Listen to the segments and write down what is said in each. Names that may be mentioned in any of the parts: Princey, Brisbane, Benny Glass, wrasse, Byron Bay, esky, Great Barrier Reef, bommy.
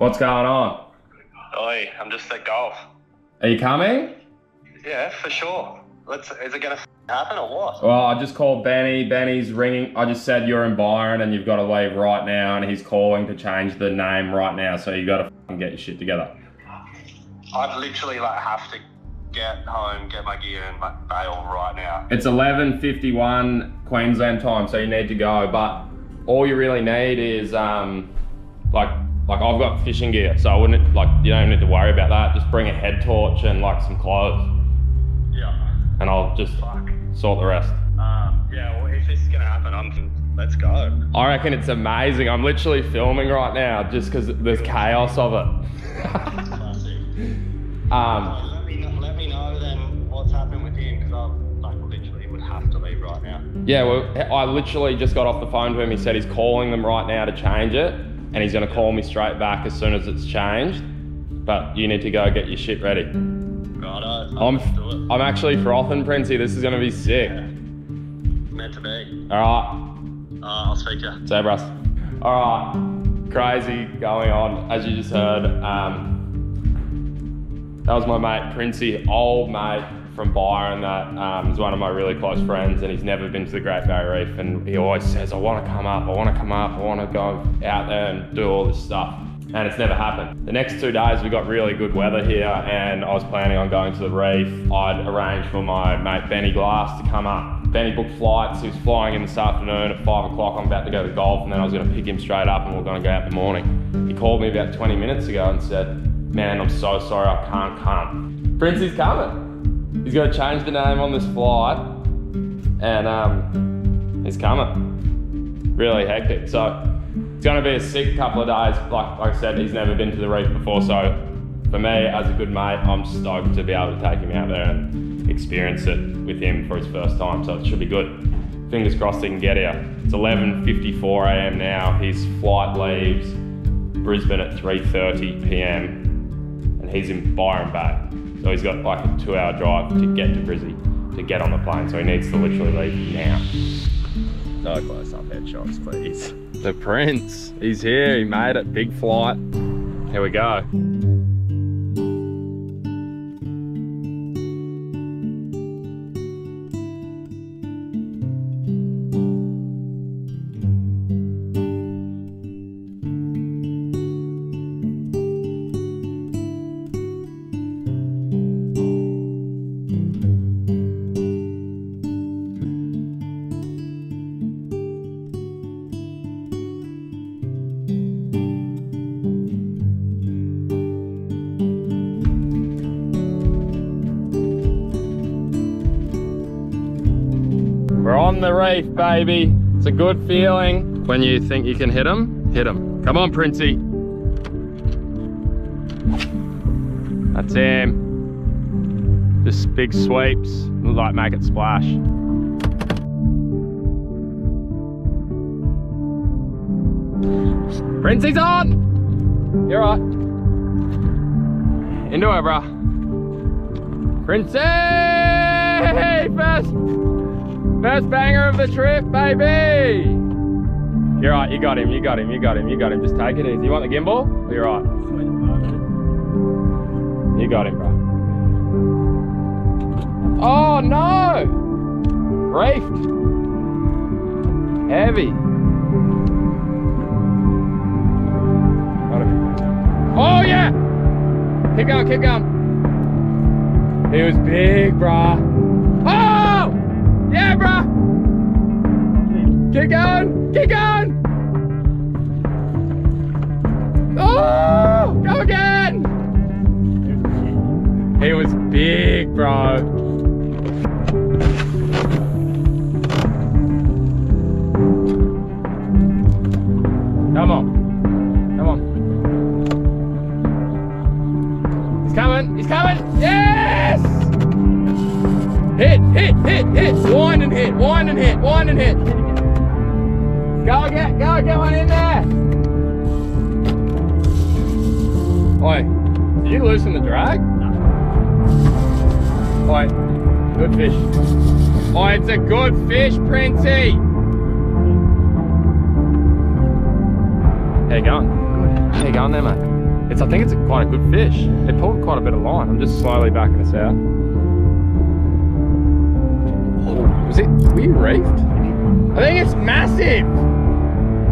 What's going on? Oi, I'm just at golf. Are you coming? Yeah, for sure. Is it going to happen or what? Well, I just called Benny. Benny's ringing. I just said you're in Byron and you've got to leave right now, and he's calling to change the name right now, so you got to get your shit together. I'd literally have to get home, get my gear and bail right now. It's 11:51 Queensland time, so you need to go, but all you really need is like I've got fishing gear, so I wouldn't you don't need to worry about that. Just bring a head torch and some clothes. Yeah. And I'll just sort the rest. Yeah, well, if this is gonna happen, let's go. I reckon it's amazing. I'm literally filming right now just because there's chaos of it. Let me know then what's happened with him, because I literally would have to leave right now. Yeah, well, I literally just got off the phone to him. He said he's calling them right now to change it, and he's going to call me straight back as soon as it's changed. But you need to go get your shit ready. Righto. I'm actually frothing, Princey. This is going to be sick. Yeah. Meant to be. All right. I'll speak to you. Say, bros. All right. Crazy going on, as you just heard. That was my mate Princey, old mate from Byron, that is one of my really close friends, and he's never been to the Great Barrier Reef, and he always says, I want to come up, I want to come up, I want to go out there and do all this stuff, and it's never happened. The next 2 days we got really good weather here, and I was planning on going to the reef. I'd arranged for my mate Benny Glass to come up. Benny booked flights, he was flying in this afternoon at 5 o'clock, I'm about to go to golf, and then I was going to pick him straight up and we're going to go out in the morning. He called me about 20 minutes ago and said, man, I'm so sorry, I can't come. Princey's coming. He's gonna change the name on this flight, and he's coming. Really hectic. So it's gonna be a sick couple of days. Like I said, he's never been to the reef before. So for me, as a good mate, I'm stoked to be able to take him out there and experience it with him for his first time. So it should be good. Fingers crossed he can get here. It's 11:54 a.m. now. His flight leaves Brisbane at 3:30 p.m. and he's in Byron Bay. So he's got a 2 hour drive to get to Brizzy, to get on the plane. So he needs to literally leave now. No close up headshots, please. The Prince, he's here, he made it, big flight. Here we go. We're on the reef, baby. It's a good feeling. When you think you can hit them, hit them. Come on, Princey. That's him. Just big sweeps, make it splash. Princey's on! You're right. Into her, bruh. Princey! First banger of the trip, baby! You're right, you got him, you got him, you got him, you got him. Just take it easy. You want the gimbal? You're right. You got him, bro. Oh no! Reefed. Heavy. Got him. Oh yeah! Keep going, keep going. He was big, bro. Yeah, bruh! Keep going! Keep going! Oh! Go again! He was big, bro. Come on. Come on. He's coming! He's coming! Yes! Hit, hit, hit, hit, wind and hit, wind and hit, wind and hit. Go, get one in there. Oi, did you loosen the drag? No. Oi, good fish. Oi, it's a good fish, Princey. How you going? Good. How you going there, mate? I think it's quite a good fish. It pulled quite a bit of line. I'm just slowly backing this out. Oh, were you reefed? I think it's massive!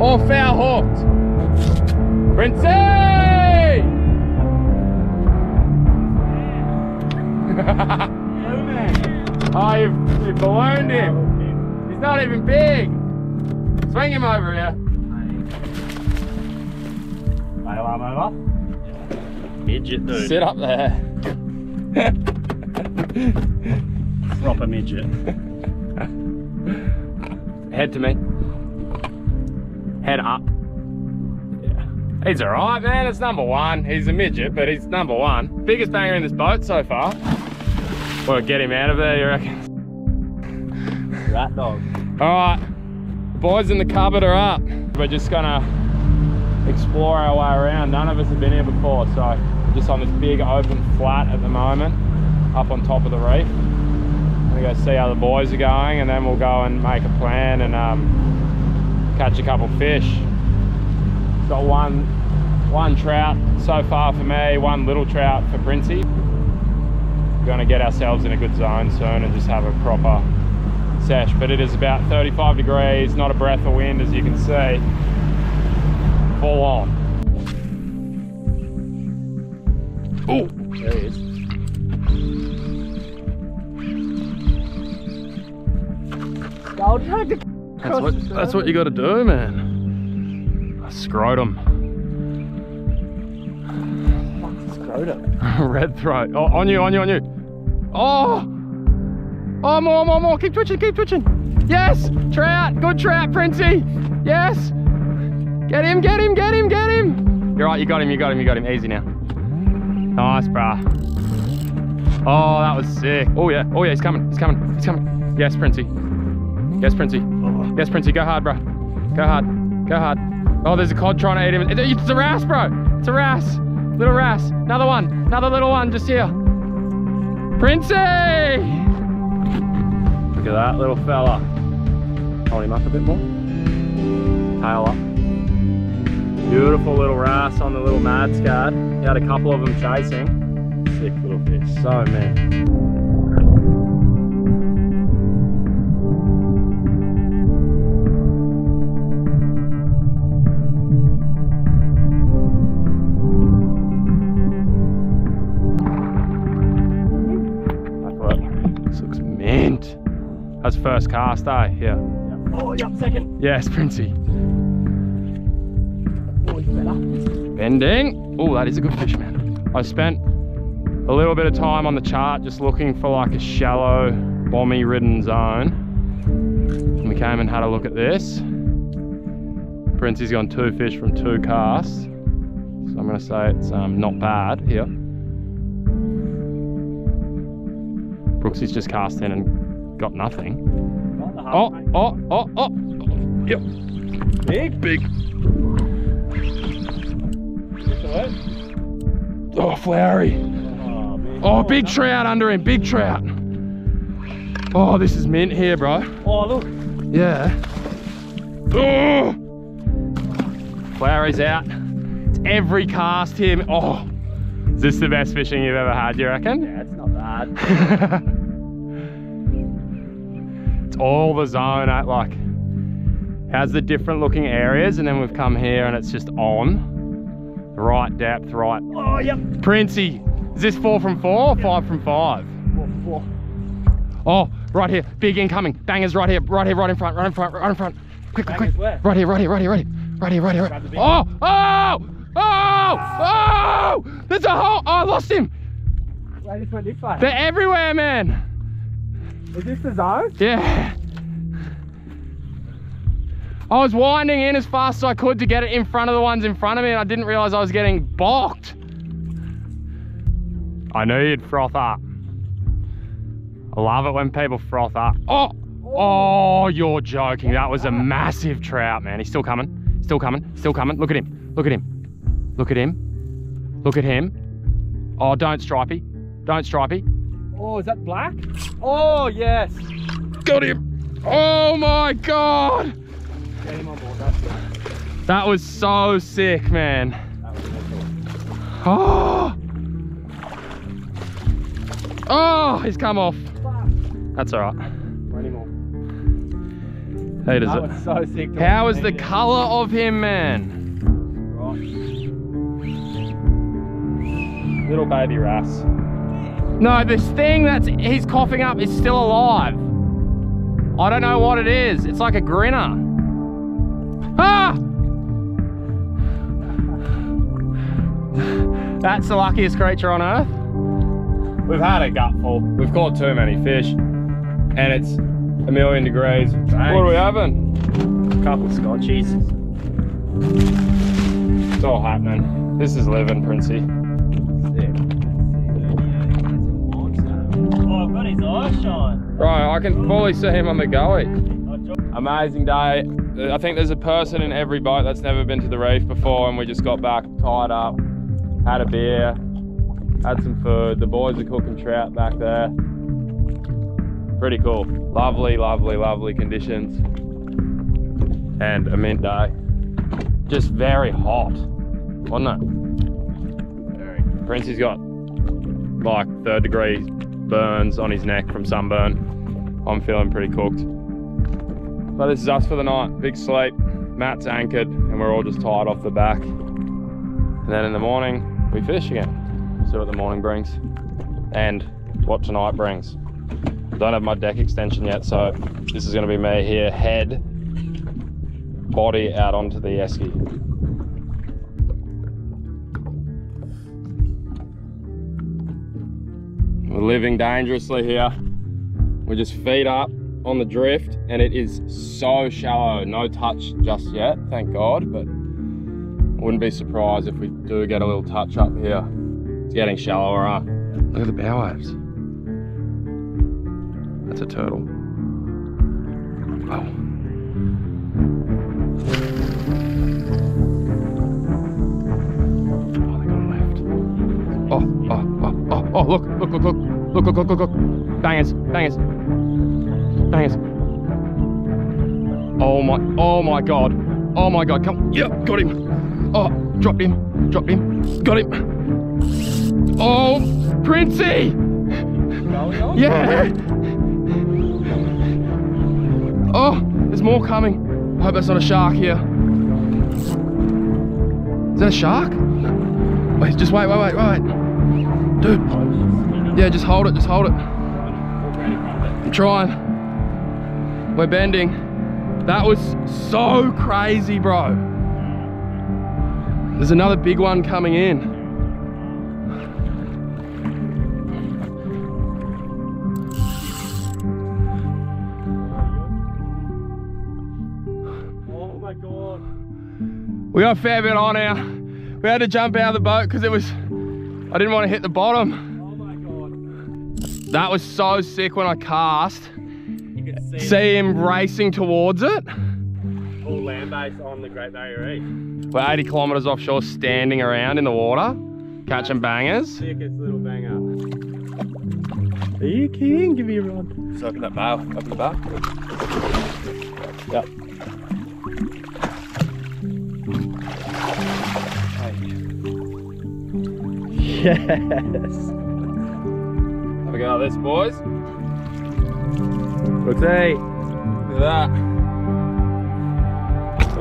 Or foul hooked. Princey! Oh, you've ballooned him. He's not even big. Swing him over here. Bail arm over. Midget, dude. Sit up there. Proper midget. Head to me. Head up. Yeah. He's alright, man. It's number one. He's a midget, but he's number one. Biggest banger in this boat so far. Well, get him out of there, you reckon? Rat dog. Alright. The boys in the cupboard are up. We're just gonna explore our way around. None of us have been here before, so just on this big open flat at the moment up on top of the reef. I'm gonna go see how the boys are going, and then we'll go and make a plan and catch a couple fish. Got one trout so far for me, one little trout for Princey. We're gonna get ourselves in a good zone soon and just have a proper sesh, but it is about 35 degrees, not a breath of wind, as you can see. Full on. Oh, there he is. That's what you got to do, man. A scrotum. What's a scrotum? Red throat. Oh, on you. Oh, more. Keep twitching. Yes, trout. Good trout, Princey. Yes. Get him! You're right, you got him. Easy now. Nice, brah. Oh, that was sick. Oh yeah, he's coming. Yes, Princey, go hard, brah. Go hard. Oh, there's a cod trying to eat him. It's a wrasse, bro. It's a wrasse. Little wrasse. Another little one, just here. Princey! Look at that little fella. Hold him up a bit more. Tail up. Beautiful little wrasse on the little mad scad. He had a couple of them chasing. Sick little fish. So man. That's what. This looks mint. That's first cast, eh? Yeah. Oh, yeah, second. Yes, Princey. Bending. Oh, that is a good fish, man. I spent a little bit of time on the chart just looking for like a shallow, bommy ridden zone. And we came and had a look at this. Princey's gone two fish from two casts. So I'm going to say it's not bad here. Brooksy's just cast in and got nothing. Oh. Yep. Big. Oh, flowery. Oh, big trout under him, big trout. Oh, this is mint here, bro. Oh, look. Yeah. Oh. Flowery's out. It's every cast here. Oh. Is this the best fishing you've ever had, you reckon? Yeah, it's not bad. It's all the zone at like, how's the different looking areas, and then we've come here and it's just on. Right depth, right. Oh, yep. Princey, is this 4 from 4 or 5 from 5? 4. Oh, right here, big incoming. Bangers right in front. Quick. Where? Right here. Oh! There's a hole. Oh, I lost him. Wait, this went this way. They're everywhere, man. Is this the zone? Yeah. I was winding in as fast as I could to get it in front of the ones in front of me, and I didn't realize I was getting balked. I knew you'd froth up. I love it when people froth up. Oh, you're joking. That was a massive trout, man. He's still coming. Look at him. Oh, don't stripey. Oh, is that black? Oh, yes. Got him. Oh my God. That was so sick, man. That was so cool. Oh! Oh, he's come off. That's all right. How does it? It's so sick. How is the colour of him, man? Right. Little baby wrasse. No, this thing that he's coughing up is still alive. I don't know what it is. It's like a grinner. Ah! That's the luckiest creature on earth. We've had a gutful. We've caught too many fish, and it's a million degrees. Thanks. What are we having? A couple of scotchies. It's all happening. This is living, Princey. Oh, I've got his eye shine. Right, I can fully see him on the gully. Amazing day. I think there's a person in every boat that's never been to the reef before, and we just got back, tied up, had a beer, had some food. The boys are cooking trout back there. Pretty cool. Lovely, lovely, lovely conditions. And a mint day. Just very hot, wasn't it? Very. Princey's got like 3rd degree burns on his neck from sunburn. I'm feeling pretty cooked. But this is us for the night. Big sleep. Matt's anchored and we're all just tired off the back. And then in the morning, we fish again. We'll see what the morning brings and what tonight brings. Don't have my deck extension yet, so this is going to be me here, head, body out onto the esky. We're living dangerously here. We're just feet up on the drift, and it is so shallow. No touch just yet, thank God, but I wouldn't be surprised if we do get a little touch up here. It's getting shallower, huh? Look at the bow waves. That's a turtle. Wow. Oh, they got left. Oh, look. Bangers. Oh my God, come, yep, got him. Oh, dropped him, got him. Oh, Princey! Yeah! Oh, there's more coming. I hope that's not a shark here. Is that a shark? Wait, just wait. Dude. Yeah, just hold it. I'm trying. We're bending. That was so crazy, bro. There's another big one coming in. We got a fair bit on now. We had to jump out of the boat because I didn't want to hit the bottom. Oh my God. That was so sick when I cast. You could see him racing towards it. Full land base on the Great Barrier Reef. We're 80 kilometers offshore standing around in the water, catching bangers. Sickest little banger. Are you kidding? Give me a rod. Just open that bail, open the bail. Yep. Yes. Have a go at this, boys. Let's see. Look at that.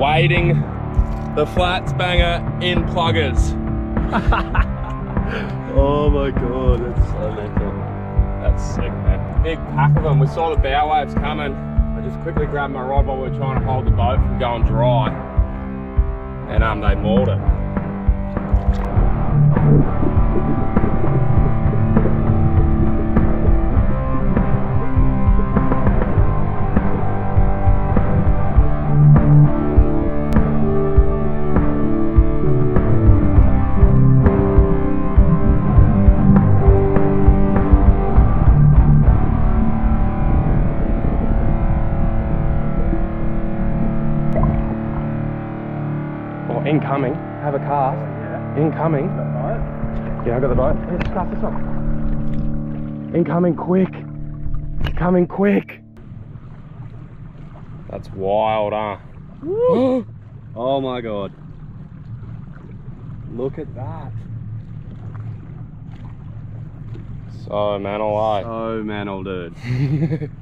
Wading the flats banger in pluggers. Oh my God, that's so mental. That's sick, man. Big pack of them. We saw the bow waves coming. I just quickly grabbed my rod while we were trying to hold the boat from going dry. And they mauled it. Incoming, have a cast. Yeah. Incoming. Yeah, I got the boat. Yeah, just cast this one. Incoming quick. Coming quick. That's wild, huh? Woo. Oh my God. Look at that. So man, all right. So man, all dude.